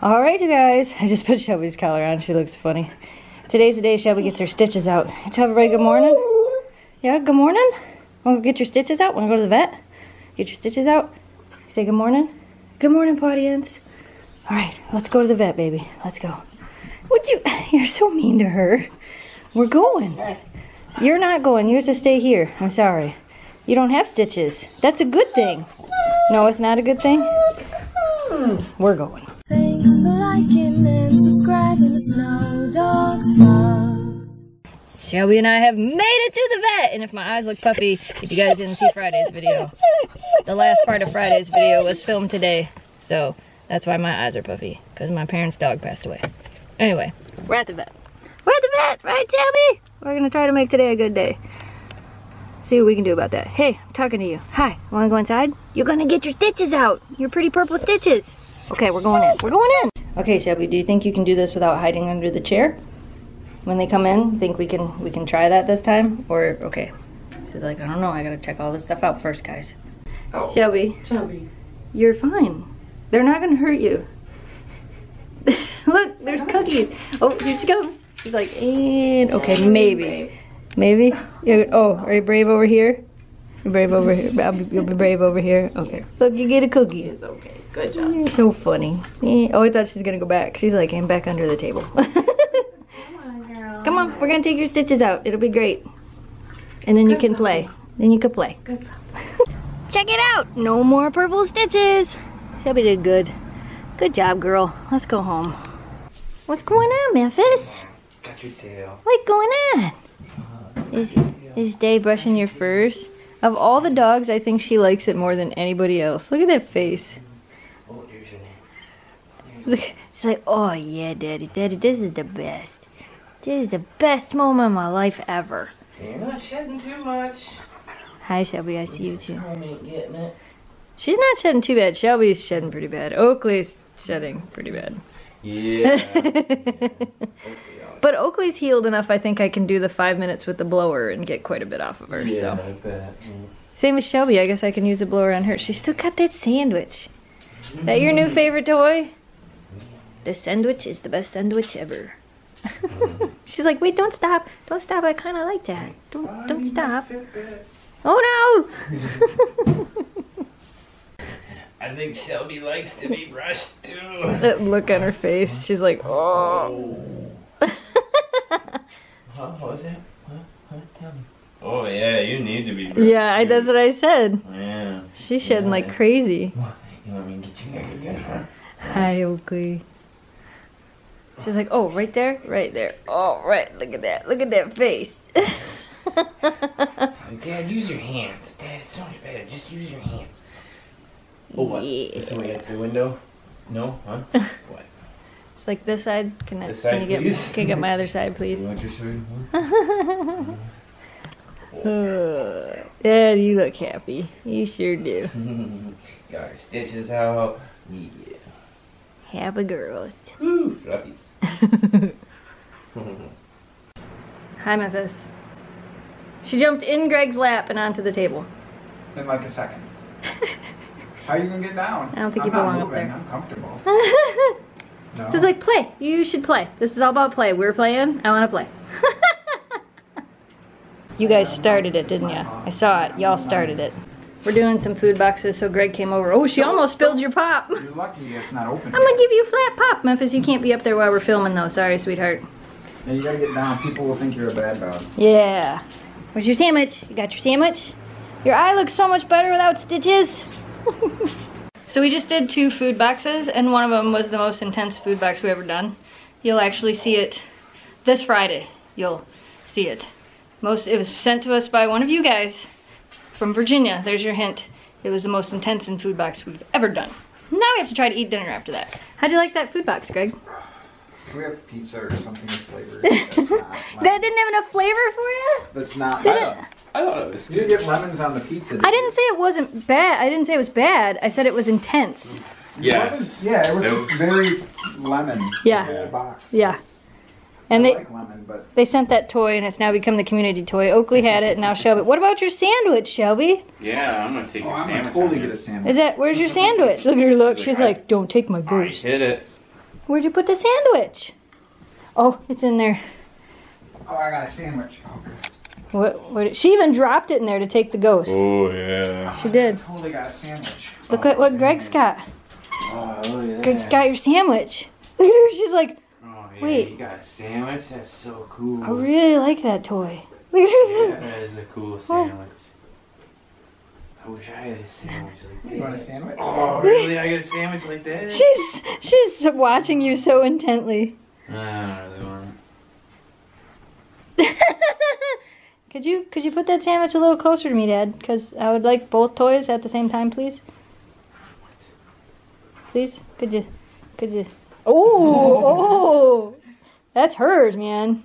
Alright you guys, I just put Shelby's collar on, she looks funny. Today's the day Shelby gets her stitches out. Tell everybody good morning. Yeah, good morning. Wanna get your stitches out? Wanna go to the vet? Get your stitches out? Say good morning. Good morning, audience. Alright, let's go to the vet, baby. Let's go. You're so mean to her. We're going. You're not going, you have to stay here. I'm sorry. You don't have stitches. That's a good thing. No, it's not a good thing. We're going. Thanks for liking and subscribing to Snow Dogs Vlogs. Shelby and I have made it to the vet. And if my eyes look puffy, if you guys didn't see Friday's video, the last part of Friday's video was filmed today. So that's why my eyes are puffy, because my parents' dog passed away. Anyway, we're at the vet. We're at the vet, right, Shelby? We're going to try to make today a good day. See what we can do about that. Hey, I'm talking to you. Hi, want to go inside? You're going to get your stitches out. Your pretty purple stitches. Okay, we're going in. We're going in. Okay, Shelby, do you think you can do this without hiding under the chair? When they come in, think we can try that this time? Or, okay. She's like, I don't know. I got to check all this stuff out first, guys. Oh. Shelby. You're fine. They're not going to hurt you. Look, there's cookies. Oh, here she comes. She's like, and, okay, maybe. Maybe? You're, oh, are you brave over here? You're brave over here. You'll be brave over here. Okay. Look, you get a cookie. It's okay. Good job. You're so funny. Oh, I thought she was going to go back. She's like, I'm back under the table. Come on, girl. Come on. We're going to take your stitches out. It'll be great. And then you can play. Then you can play. Good. Check it out. No more purple stitches. Shelby did good. Good job, girl. Let's go home. What's going on, Memphis? Got your tail. What's going on? Is Day brushing your furs? Of all the dogs, I think she likes it more than anybody else. Look at that face. Oh, there's your name. Look, she's like, oh yeah, Daddy. Daddy, this is the best. This is the best moment of my life ever. You're not shedding too much. Hi, Shelby. I see you too. She's not shedding too bad. Shelby's shedding pretty bad. Oakley's shedding pretty bad. Yeah. Yeah. But Oakley's healed enough, I think I can do the 5 minutes with the blower and get quite a bit off of her. Yeah, so. I bet. Yeah. Same as Shelby, I guess I can use the blower on her. She's still got that sandwich. That your new favorite toy? This sandwich is the best sandwich ever. She's like, wait, don't stop. Don't stop, I kind of like that. Don't stop. Oh no! I think Shelby likes to be brushed too. That look on her face, she's like, oh. Huh? What was that? Huh? Tell me. Oh yeah, you need to be brushed. Yeah, that's what I said. Yeah. She's shedding like crazy. You want me to get your neck again, huh? Hi, Oakley. She's like, oh, right there? Right there. Oh, right. Look at that. Look at that face. Dad, use your hands. Dad, it's so much better. Just use your hands. Oh, what? Yeah. Is somebody at the window? No? Huh? What? It's like this side. Can you get my other side, please? You want your side? Yeah, you look happy. You sure do. Got your stitches out. Yeah. Happy girls. Woo, fluffies. Hi, Memphis. She jumped in Greg's lap and onto the table. In like a second. How are you gonna get down? I don't think you belong up there. I'm comfortable. No. This is like play. You should play. This is all about play. We're playing. I want to play. You guys started it, didn't you? I saw it. Y'all started it. We're doing some food boxes, so Greg came over. Oh, she almost spilled your pop. You're lucky it's not open. I'm gonna give you a flat pop, Memphis. You can't be up there while we're filming, though. Sorry, sweetheart. No, you gotta get down. People will think you're a bad dog. Yeah. Where's your sandwich? You got your sandwich? Your eye looks so much better without stitches. So we just did 2 food boxes, and one of them was the most intense food box we've ever done. You'll actually see it this Friday. You'll see it. It was sent to us by one of you guys from Virginia. There's your hint. It was the most intense food box we've ever done. Now we have to try to eat dinner after that. How'd you like that food box, Greg? Can we have pizza or something with flavor? That didn't have enough flavor for you? That's not my... I thought it was good. You didn't get lemons on the pizza, did you? I didn't say it wasn't bad. I didn't say it was bad. I said it was intense. Yeah. Yeah, it was just very lemon. Yeah. Box. Yeah. And I like lemon, but they sent that toy, and it's now become the community toy. Oakley had it, and now Shelby. What about your sandwich, Shelby? Yeah, I'm gonna take your sandwich. I'm gonna totally get a sandwich. Where's your sandwich? Look at her look. She's like, don't take my ghost. I hit it. Where'd you put the sandwich? Oh, it's in there. Oh, I got a sandwich. Oh, good. What? She even dropped it in there to take the ghost. Oh, yeah. She did. I totally got a sandwich. Look at what Greg's got. Oh, look at that. Greg's got your sandwich. Look at her. She's like, oh, yeah, wait. You got a sandwich? That's so cool. I really like that toy. Look at her. Yeah, that is a cool sandwich. I wish I had a sandwich like that. You want a sandwich? Oh, really? I got a sandwich like that? She's watching you so intently. I don't really want it. Could you put that sandwich a little closer to me, Dad? Because I would like both toys at the same time, please. Please, could you? Oh, that's hers, man.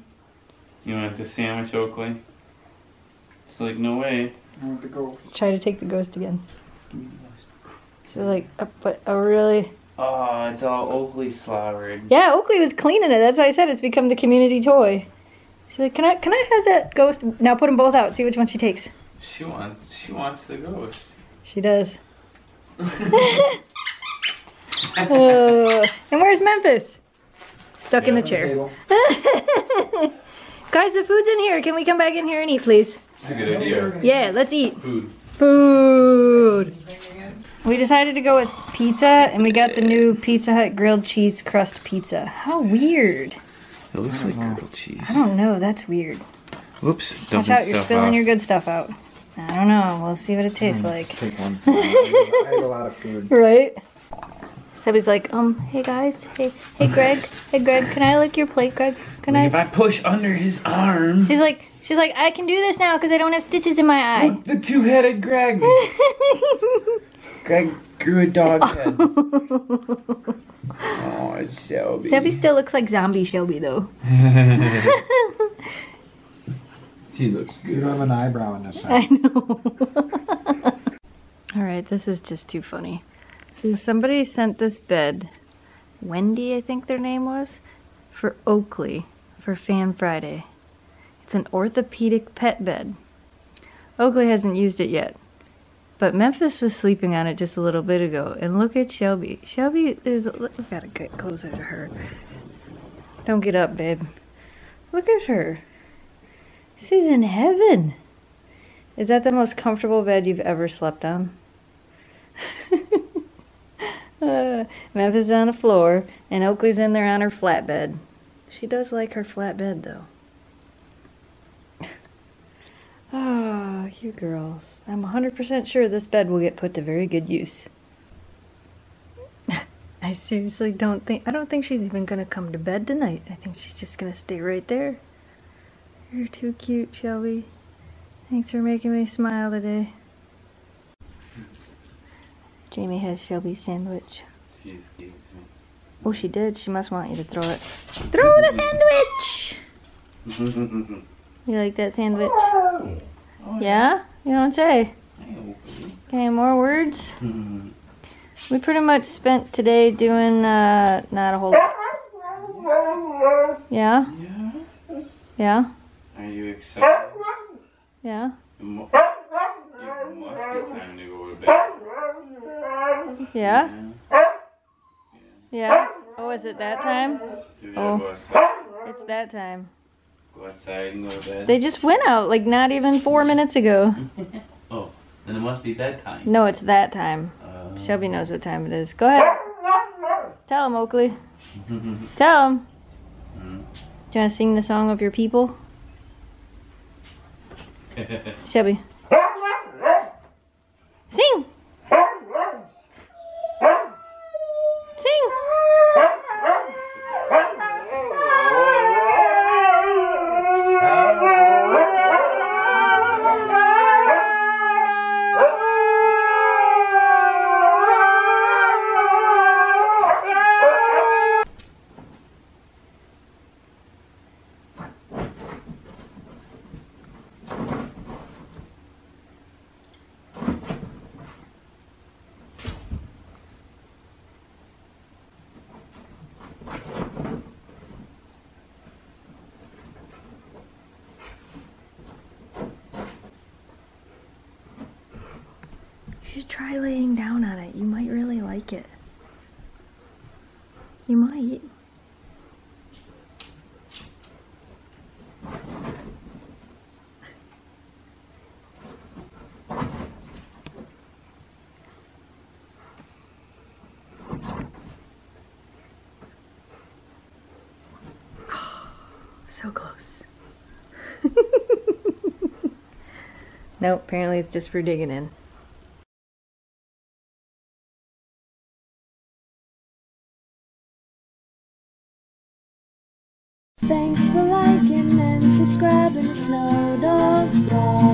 You want the sandwich, Oakley? It's like no way. I want the ghost. Try to take the ghost again. She's like, but I really. Oh, it's all Oakley slobbered. Yeah, Oakley was cleaning it. That's why I said it's become the community toy. She's like, can I have that ghost? Now put them both out. See which one she takes. She wants the ghost. She does. And where's Memphis? Stuck in the chair. Guys, the food's in here. Can we come back in here and eat, please? That's a good idea. Yeah, let's eat. Food. We decided to go with pizza, and we got the new Pizza Hut grilled cheese crust pizza. How weird. It looks like grilled cheese. I don't know. That's weird. Oops. Watch out. You're spilling your good stuff out. I don't know. We'll see what it tastes like. Take one. I have a lot of food. Right? Sebby's like, hey guys. Hey Greg. Hey Greg, can I lick your plate, Greg? Can I? If I push under his arm. She's like, I can do this now because I don't have stitches in my eye. Look, the two-headed Greg. Greg grew a dog head. Oh, it's Shelby. Shelby still looks like zombie Shelby, though. She looks good. You don't have an eyebrow in this side. I know. Alright, this is just too funny. So somebody sent this bed, Wendy I think their name was, for Oakley, for Fan Friday. It's an orthopedic pet bed. Oakley hasn't used it yet. But Memphis was sleeping on it just a little bit ago, and look at Shelby. Shelby is, we've got to get closer to her. Don't get up, babe. Look at her. She's in heaven. Is that the most comfortable bed you've ever slept on? Memphis is on the floor, and Oakley's in there on her flatbed. She does like her flatbed, though. Oh, you girls. I'm 100% sure this bed will get put to very good use. I seriously don't think... I don't think she's even going to come to bed tonight. I think she's just going to stay right there. You're too cute, Shelby. Thanks for making me smile today. Jamie has Shelby's sandwich. She just gave it to me. Oh, she did. She must want you to throw it. Throw the sandwich! You like that sandwich? Oh, yeah? You don't say? Okay, more words? We pretty much spent today doing not a whole lot. Yeah? Yeah? Are you excited? Yeah? You must be time to go to bed. Yeah? Yeah? Oh, is it that time? Oh, it's that time. Go outside and go to bed. They just went out like not even 4 minutes ago. Oh, then it must be bedtime. No, it's that time. Shelby knows what time it is. Go ahead. Tell him, Oakley. Tell him. Do you want to sing the song of your people? Shelby. Sing. You should try laying down on it. You might really like it. You might. So close. No, apparently it's just for digging in. Thanks for liking and subscribing to Snow Dogs Vlogs.